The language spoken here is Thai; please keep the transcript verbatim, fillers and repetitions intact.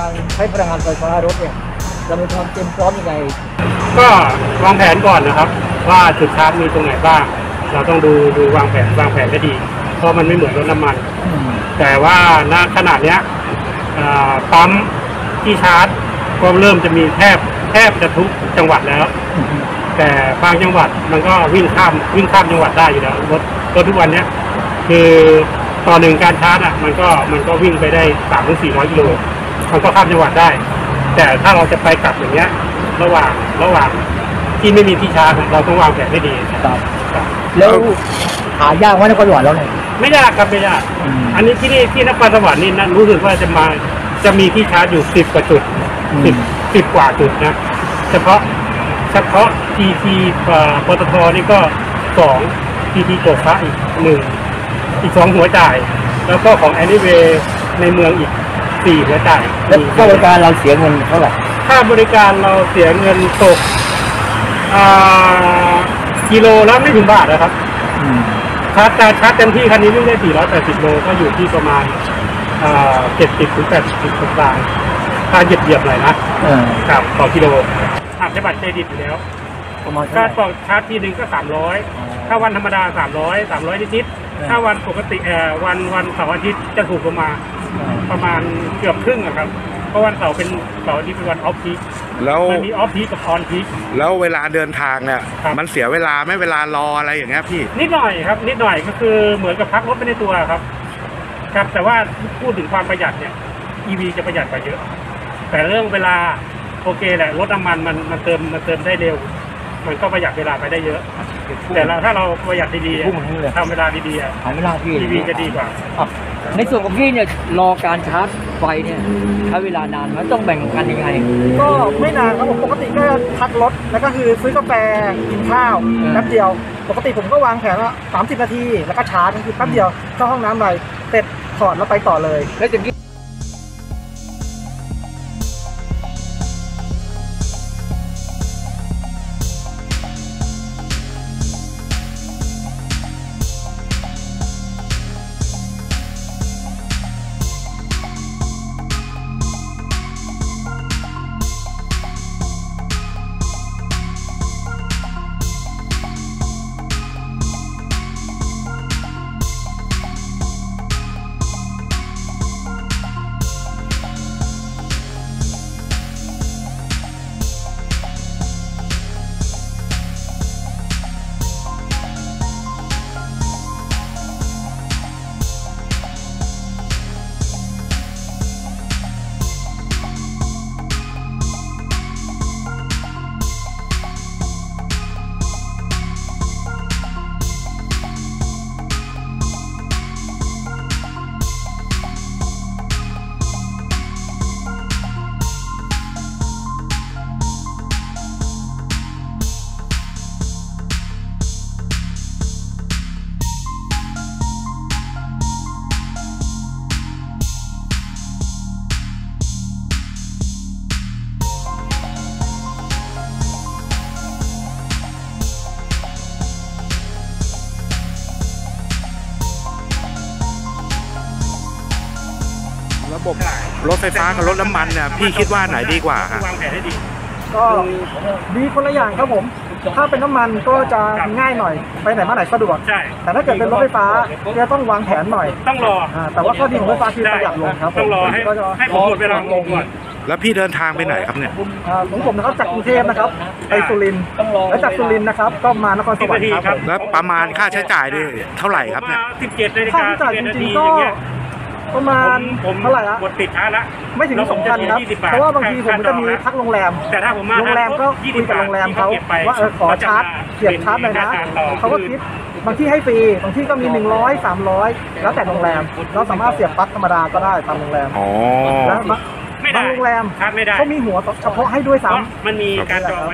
การใช้พลังงานไฟฟ้ารถเนี่ยเรามีความเตรียมพร้อมยังไงก็วางแผนก่อนนะครับว่าจุดชาร์จมีตรงไหนบ้างเราต้องดูดูวางแผนวางแผนได้ดีเพราะมันไม่เหมือนรถน้ำมันแต่ว่าณขนาดเนี้ยปั๊มที่ชาร์จก็เริ่มจะมีแทบแทบจะทุกจังหวัดแล้วแต่บางจังหวัดมันก็วิ่งข้ามวิ่งข้ามจังหวัดได้อยู่แล้วรถรถทุกวันเนี้ยคือต่อหนึ่งการชาร์จอ่ะมันก็มันก็วิ่งไปได้สามถึงสี่ร้อยกิโลมันก็ข้ามจังหวัดได้แต่ถ้าเราจะไปกลับอย่างเงี้ยระหว่างระหว่างที่ไม่มีที่ชาร์จเราต้องวางแผนให้ดีแล้วหายากว่าในจังหวัดเราเนี่ยไม่ยากครับไม่ยากอันนี้ที่นี่ที่นครสวรรค์นี่นะรู้สึกว่าจะมาจะมีที่ชาร์จอยู่สิบกว่าจุดสิบสิบกว่าจุดนะเฉพาะเฉพาะทีทีปตทนี่ก็สองทีทีโตพระอีกหนึ่งอีกสองหัวจ่ายแล้วก็ของแอนนิเวย์ในเมืองอีกสี่หัวจ่ายแล้วค่าบริการเราเสียเงินเท่าไหร่ค่าบริการเราเสียเงินตกกิโลละไม่ถึงบาทนะครับชาร์จชาร์จเต็มที่คันนี้วิ่งได้สี่ร้อยแปดสิบโลก็อยู่ที่ประมาณเจ็ดสิบถึงแปดสิบ บาทค่าเหยียบๆหน่อยนะครับต่อกิโลชาร์จบัตรเครดิตอยู่แล้วค่าต่อชาร์จทีนึงก็สามร้อยถ้าวันธรรมดาสามร้อย สามร้อยนิดๆถ้าวันปกติวันวันเสาร์อาทิตย์จะถูกลงมาประมาณเกือบครึ่งนะครับเพราะวันเสาร์เป็นเสาร์อาทิตย์เป็นวันออฟพีคแล้วมันมีออฟพีคกับออนพีคแล้วเวลาเดินทางเนี่ยมันเสียเวลาไม่เวลารออะไรอย่างเงี้ยพี่นิดหน่อยครับนิดหน่อยก็คือเหมือนกับพักรถไปในตัวครับครับแต่ว่าพูดถึงความประหยัดเนี่ย อี วี จะประหยัดกว่าเยอะแต่เรื่องเวลาโอเคแหละรถน้ำมันมันมันเติมมันเติมได้เร็วมันก็ประหยัดเวลาไปได้เยอะแต่ถ้าเราประหยัดดีๆทำเวลาดีๆทำเวลาดีๆจะดีกว่าในส่วนของพี่เนี่ยรอการชาร์จไฟเนี่ยใช้เวลานานมันต้องแบ่งกันยังไงก็ไม่นานครับผมปกติก็พักรถแล้วก็คือซื้อกาแฟกินข้าวแป๊บเดียวปกติผมก็วางแผนว่าสามสิบนาทีแล้วก็ชาร์จคือแป๊บเดียวเข้าห้องน้ำเลยเสร็จถอดแล้วไปต่อเลยแล้วจะรถไฟฟ้ากับรถน้ำมันเนี่ยพี่คิดว่าไหนดีกว่าครับวางแผนได้ดีก็ดีคนละอย่างครับผมถ้าเป็นน้ำมันก็จะง่ายหน่อยไปไหนมาไหนสะดวกใช่แต่ถ้าเกิดเป็นรถไฟฟ้าจะต้องวางแผนหน่อยต้องรอแต่ว่าข้อดีของรถไฟฟ้าคือประหยัดลงครับต้องรอให้ให้ผมหมดเวลาลงก่อนแล้วพี่เดินทางไปไหนครับเนี่ยของผมนะครับจากกรุงเทพนะครับไปสุรินทร์และจากสุรินทร์นะครับก็มานครสวรรค์ครับแล้วประมาณค่าใช้จ่ายนี่เท่าไหร่ครับเนี่ยสิบเจ็ดนาฬิกาสิบเจ็ดนาทีอย่างเงี้ยประมาณผมเท่าไหร่ละหมดติดช้าละไม่ถึงสองพันครับเพราะว่าบางทีผมจะมีพักโรงแรมแต่ถ้าผมมาโรงแรมก็คุยกับโรงแรมเขาว่าเออขอชาร์จเสียบชาร์จเลยนะเขาก็คิดบางที่ให้ฟรีบางที่ก็มีหนึ่งร้อย สามร้อยแล้วแต่โรงแรมเราสามารถเสียบปลั๊กธรรมดาก็ได้ตามโรงแรมแล้วบางโรงแรมเขามีหัวเฉพาะให้ด้วยซ้ำมันมีการจอง